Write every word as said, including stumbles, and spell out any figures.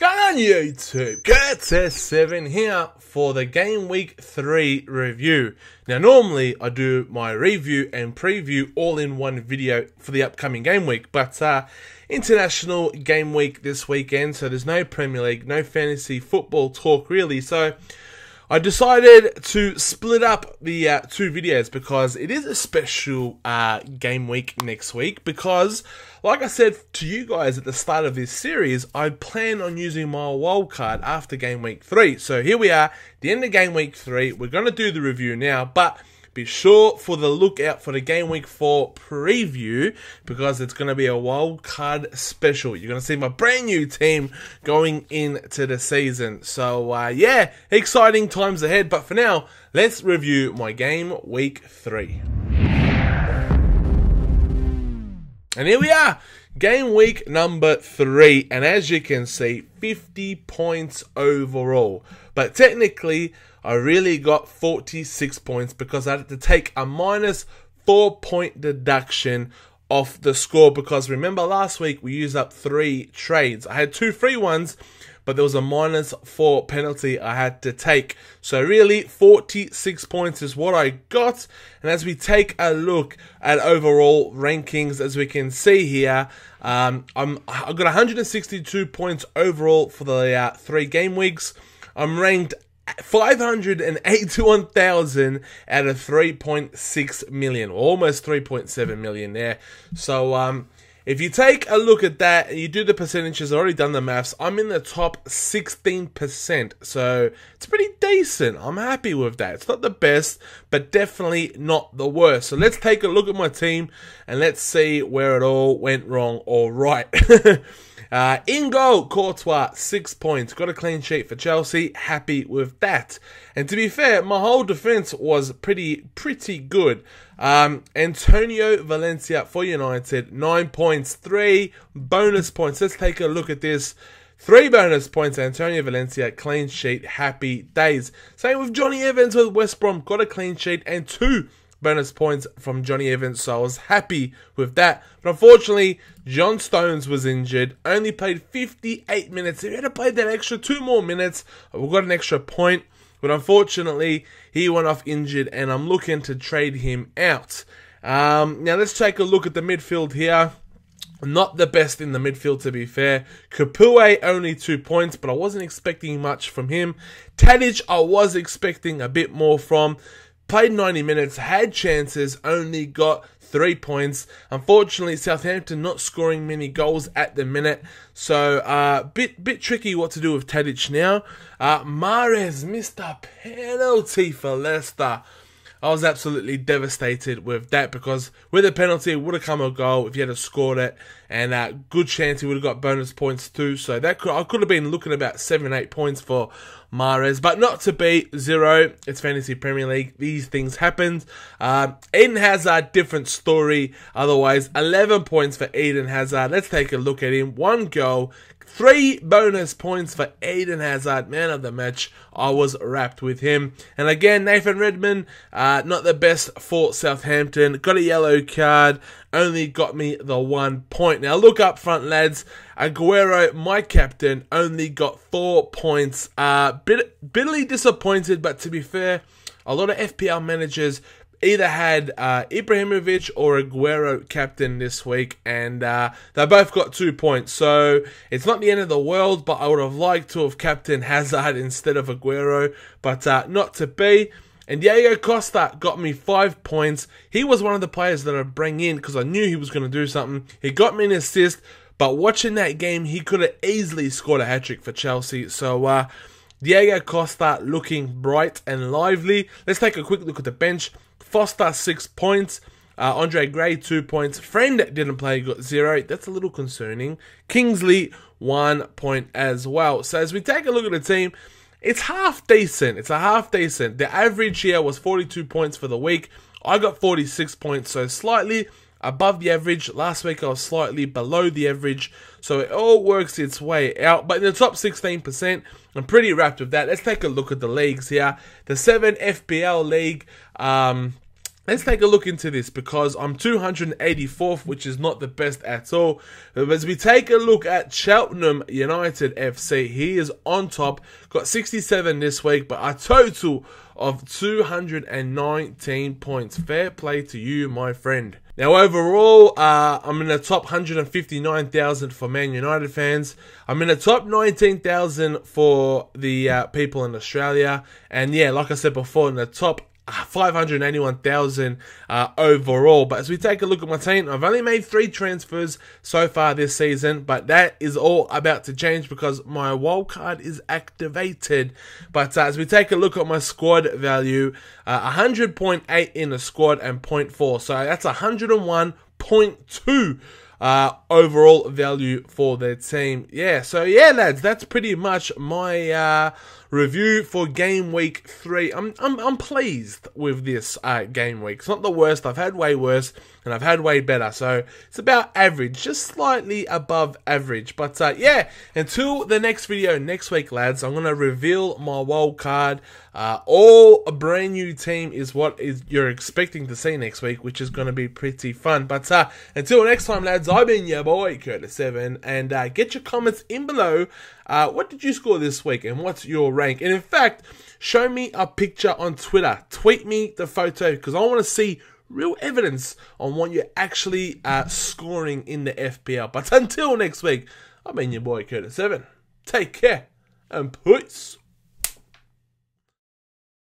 going on YouTube? Curtis seven here for the game week three review. Now normally I do my review and preview all in one video for the upcoming game week, but uh, international game week this weekend, so there's no Premier League, no fantasy football talk really, so I decided to split up the uh, two videos because it is a special uh, game week next week because, like I said to you guys at the start of this series, I plan on using my wildcard after game week three. So here we are, the end of game week three. We're going to do the review now, but be sure for the lookout for the game week four preview because it's going to be a wild card special. You're going to see my brand new team going into the season. So uh, yeah, exciting times ahead. But for now, let's review my game week three. And here we are, game week number three. And as you can see, fifty points overall. But technically, I really got forty-six points because I had to take a minus four point deduction off the score because remember last week we used up three trades. I had two free ones, but there was a minus four penalty I had to take. So really forty-six points is what I got. And as we take a look at overall rankings, as we can see here, um, I'm, I've got one hundred sixty-two points overall for the uh, three game weeks. I'm ranked five hundred eighty-one thousand out of three point six million, almost three point seven million there. So um, if you take a look at that and you do the percentages, I've already done the maths, I'm in the top sixteen percent. So it's pretty decent. I'm happy with that. It's not the best, but definitely not the worst. So let's take a look at my team and let's see where it all went wrong or right. Uh, in goal, Courtois, six points. Got a clean sheet for Chelsea. Happy with that. And to be fair, my whole defence was pretty, pretty good. Um, Antonio Valencia for United, nine points. Three bonus points. Let's take a look at this. Three bonus points, Antonio Valencia, clean sheet, happy days. Same with Johnny Evans with West Brom. Got a clean sheet and two bonus points from Johnny Evans, so I was happy with that. But unfortunately, John Stones was injured, only played fifty-eight minutes. If he had played that extra two more minutes, we got an extra point. But unfortunately, he went off injured, and I'm looking to trade him out. Um, now, let's take a look at the midfield here. Not the best in the midfield, to be fair. Kapoue, only two points, but I wasn't expecting much from him. Tadic, I was expecting a bit more from. Played ninety minutes, had chances, only got three points. Unfortunately, Southampton not scoring many goals at the minute. So, uh, bit bit tricky what to do with Tadic now. Uh, Mahrez missed a penalty for Leicester. I was absolutely devastated with that because with a penalty, it would have come a goal if you had scored it. And a uh, good chance he would have got bonus points too. So that could, I could have been looking about seven, eight points for Mahrez. But not to be zero. It's Fantasy Premier League. These things happen. Um, Eden Hazard, different story. Otherwise, eleven points for Eden Hazard. Let's take a look at him. One goal. Three bonus points for Eden Hazard, man of the match. I was wrapped with him. And again, Nathan Redmond, uh, not the best for Southampton. Got a yellow card, only got me the one point. Now look up front, lads. Aguero, my captain, only got four points. Uh, bit, bitterly disappointed, but to be fair, a lot of F P L managers either had uh, Ibrahimovic or Aguero captain this week, and uh, they both got two points. So it's not the end of the world, but I would have liked to have captained Hazard instead of Aguero, but uh, not to be. And Diego Costa got me five points. He was one of the players that I bring in because I knew he was going to do something. He got me an assist, but watching that game, he could have easily scored a hat-trick for Chelsea. So, uh... Diego Costa looking bright and lively. Let's take a quick look at the bench. Foster, six points. Uh, Andre Gray, two points. Friend didn't play, got zero. That's a little concerning. Kingsley, one point as well. So as we take a look at the team, it's half decent. It's a half decent. The average here was forty-two points for the week. I got forty-six points, so slightly above the average. Last week I was slightly below the average, so it all works its way out. But in the top sixteen percent, I'm pretty wrapped with that. Let's take a look at the leagues here. The seven F P L league, um, Let's take a look into this, because I'm two hundred eighty-fourth, which is not the best at all. But as we take a look at Cheltenham United F C, he is on top. Got sixty-seven this week, but a total of two hundred nineteen points. Fair play to you, my friend. Now, overall, uh, I'm in the top one hundred fifty-nine thousand for Man United fans. I'm in the top nineteen thousand for the uh, people in Australia. And yeah, like I said before, in the top five hundred eighty-one thousand uh, overall. But as we take a look at my team, I've only made three transfers so far this season, but that is all about to change because my wildcard is activated. But uh, as we take a look at my squad value, uh, one hundred point eight in the squad and zero point four. So that's one hundred one point two uh, overall value for their team. Yeah, so yeah, lads, that's pretty much my Uh, review for game week three. I'm I'm I'm pleased with this uh, game week. It's not the worst. I've had way worse, and I've had way better. So it's about average, just slightly above average. But uh, yeah, until the next video next week, lads, I'm gonna reveal my wild card. Uh, all a brand new team is what is you're expecting to see next week, which is gonna be pretty fun. But uh, until next time, lads, I've been your boy Curtis seven, and uh, get your comments in below. Uh, what did you score this week, and what's your rank? And in fact, show me a picture on Twitter. Tweet me the photo, because I want to see real evidence on what you're actually uh, scoring in the F P L. But until next week, I've been your boy Curtis seven. Take care, and peace.